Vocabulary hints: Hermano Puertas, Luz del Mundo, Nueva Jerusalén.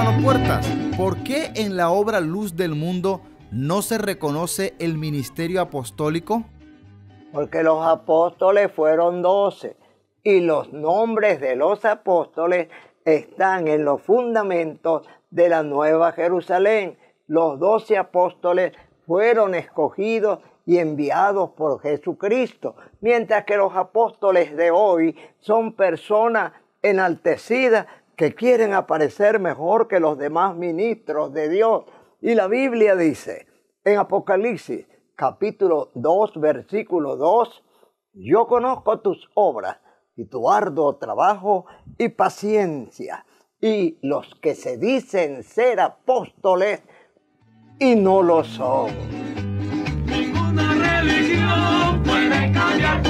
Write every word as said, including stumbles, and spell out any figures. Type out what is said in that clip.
hermano Puertas, ¿por qué en la obra Luz del Mundo no se reconoce el ministerio apostólico? Porque los apóstoles fueron doce y los nombres de los apóstoles están en los fundamentos de la Nueva Jerusalén. Los doce apóstoles fueron escogidos y enviados por Jesucristo, mientras que los apóstoles de hoy son personas enaltecidas que quieren aparecer mejor que los demás ministros de Dios. Y la Biblia dice en Apocalipsis capítulo dos, versículo dos, yo conozco tus obras y tu arduo trabajo y paciencia, y los que se dicen ser apóstoles y no lo son. Ninguna religión puede cambiar.